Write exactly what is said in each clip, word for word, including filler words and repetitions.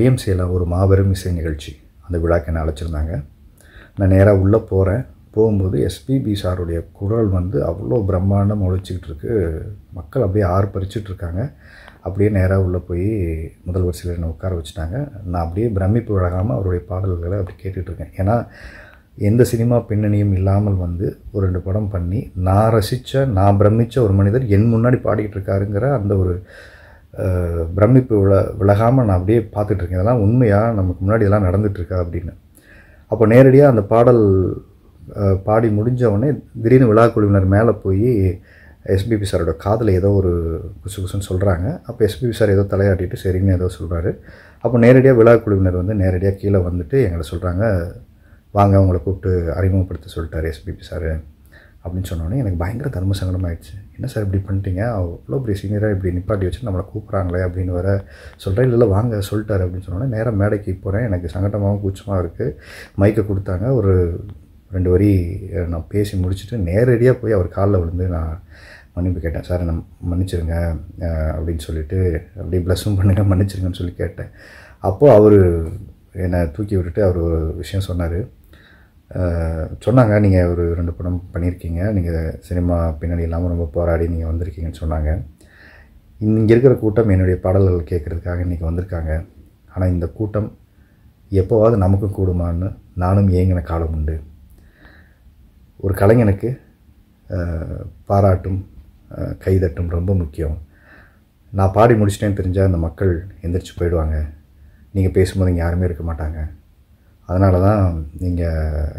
Y M C ஏல ஒரு மாபெரும் இசை நிகழ்ச்சி, அந்த விழாக்கு என்ன அழைச்சிருந்தாங்க. நான் நேராக உள்ளே போகிறேன். போகும்போது எஸ் பி பி சாருடைய குரல் வந்து அவ்வளோ பிரம்மாண்டம் ஒழிச்சிக்கிட்டு இருக்கு. மக்கள் அப்படியே ஆர்ப்பரிச்சிட்டு இருக்காங்க. அப்படியே நேராக உள்ளே போய் முதல் வரிசையில் என்னை உட்கார வச்சுட்டாங்க. நான் அப்படியே பிரமிப்பு விலகாமல் அவருடைய பாடல்களை அப்படி கேட்டுட்ருக்கேன். ஏன்னா எந்த சினிமா பின்னணியும் இல்லாமல் வந்து ஒரு ரெண்டு படம் பண்ணி நான் ரசித்த நான் பிரமித்த ஒரு மனிதர் என் முன்னாடி பாடிக்கிட்டு இருக்காருங்கிற அந்த ஒரு பிரமிப்பு வில விலகாமல் நான் அப்படியே பார்த்துட்ருக்கேன். இதெல்லாம் உண்மையாக நமக்கு முன்னாடி எல்லாம் நடந்துகிட்ருக்கா அப்படின்னு. அப்போ நேரடியாக அந்த பாடல் பாடி முடிஞ்சவொடனே திடீர்னு விழா குழுவினர் மேலே போய் எஸ் பி பி சாரோட காதில் ஏதோ ஒரு குசு குசுன்னு சொல்கிறாங்க. அப்போ எஸ் பி பி சார் ஏதோ தலையாட்டிட்டு சரின்னு ஏதோ சொல்கிறாரு. அப்போ நேரடியாக விழா குழுவினர் வந்து நேரடியாக கீழே வந்துட்டு எங்களை சொல்கிறாங்க, வாங்க அவங்கள கூப்பிட்டு அறிமுகப்படுத்த சொல்லிட்டார் எஸ் பி பி சார் அப்படின்னு சொன்னோன்னே எனக்கு பயங்கர தர்ம சங்கடமாகிடுச்சு. என்ன சார் இப்படி பண்ணிட்டீங்க, அவ்வளோ பெரிய சீனியராக இப்படி நிப்பாட்டி வச்சு நம்மளை கூப்பிட்றாங்களே அப்படின்னு வர சொல்கிறேன். இல்லை இல்லை வாங்க சொல்லிட்டாரு அப்படின்னு சொன்னோன்னே நேராக மேடைக்கு போகிறேன். எனக்கு சங்கடமாகவும் கூச்சமாக இருக்குது. மைக்கை கொடுத்தாங்க. ஒரு ரெண்டு வரி நான் பேசி முடிச்சுட்டு நேரடியாக போய் அவர் காலில் விழுந்து நான் மன்னிப்பு கேட்டேன். சார் நான் மன்னிச்சிருங்க அப்படின்னு சொல்லிவிட்டு அப்படியே ப்ளஸ்ஸும் பண்ணுங்க, மன்னிச்சிருங்கன்னு சொல்லி கேட்டேன். அப்போது அவர் என்னை தூக்கி விட்டுட்டு அவர் ஒரு விஷயம் சொன்னார். சொன்னாங்க, நீங்கள் ஒரு ரெண்டு படம் பண்ணியிருக்கீங்க, நீங்கள் சினிமா பின்னாடி இல்லாமல் ரொம்ப போராடி நீங்கள் வந்திருக்கீங்கன்னு சொன்னாங்க. இங்கே இருக்கிற கூட்டம் என்னுடைய பாடல்கள் கேட்குறதுக்காக இன்றைக்கி வந்திருக்காங்க. ஆனால் இந்த கூட்டம் எப்போவாவது நமக்கும் கூடுமான்னு நானும் ஏங்கின காலம் உண்டு. ஒரு கலைஞனுக்கு பாராட்டும் கைதட்டும் ரொம்ப முக்கியம். நான் பாடி முடிச்சிட்டேன்னு தெரிஞ்சால் அந்த மக்கள் எந்திரிச்சு போயிடுவாங்க. நீங்கள் பேசும்போது இங்கே யாருமே இருக்க மாட்டாங்க. அதனால தான் நீங்கள்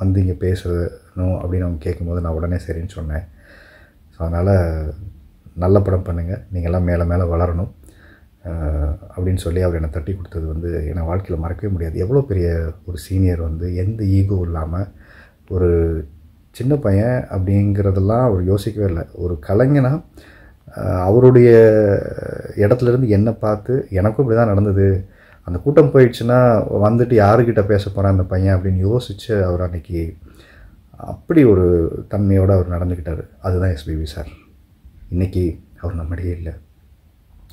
வந்து இங்கே பேசணும் அப்படின்னு அவங்க கேட்கும்போது நான் உடனே சரின்னு சொன்னேன். ஸோ அதனால் நல்ல படம் பண்ணுங்கள், நீங்கள்லாம் மேலே மேலே வளரணும் அப்படின்னு சொல்லி அவர் என்னை தட்டி கொடுத்தது வந்து என்னை வாழ்க்கையில் மறக்கவே முடியாது. எவ்வளோ பெரிய ஒரு சீனியர் வந்து எந்த ஈகோ இல்லாமல், ஒரு சின்ன பையன் அப்படிங்கிறதெல்லாம் அவர் யோசிக்கவே இல்லை. ஒரு கலைஞனாக அவருடைய இடத்துலேருந்து என்னை பார்த்து எனக்கும் இப்படி தான் நடந்தது, அந்த கூட்டம் போயிடுச்சுன்னா வந்துட்டு யாருக்கிட்ட பேச போகிறான் அந்த பையன் அப்படின்னு யோசித்து அவர் அன்றைக்கி அப்படி ஒரு தன்மையோடு அவர் நடந்துக்கிட்டார். அதுதான் எஸ் பி பி சார். இன்றைக்கி அவர் நம்மிடையே இல்லை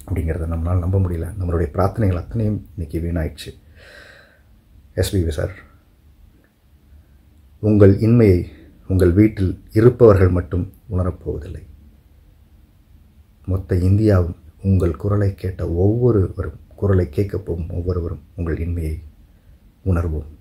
அப்படிங்கிறத நம்மளால் நம்ப முடியல. நம்மளுடைய பிரார்த்தனைகள் அத்தனையும் இன்றைக்கி வீணாயிடுச்சு. எஸ் பி பி சார், உங்கள் இன்மையை உங்கள் வீட்டில் இருப்பவர்கள் மட்டும் உணரப்போவதில்லை. மொத்த இந்தியாவும் உங்கள் குரலை கேட்ட ஒவ்வொருவரும், குரலை கேட்க போகும் ஒவ்வொருவரும் உங்கள் இன்மையை உணர்வோம்.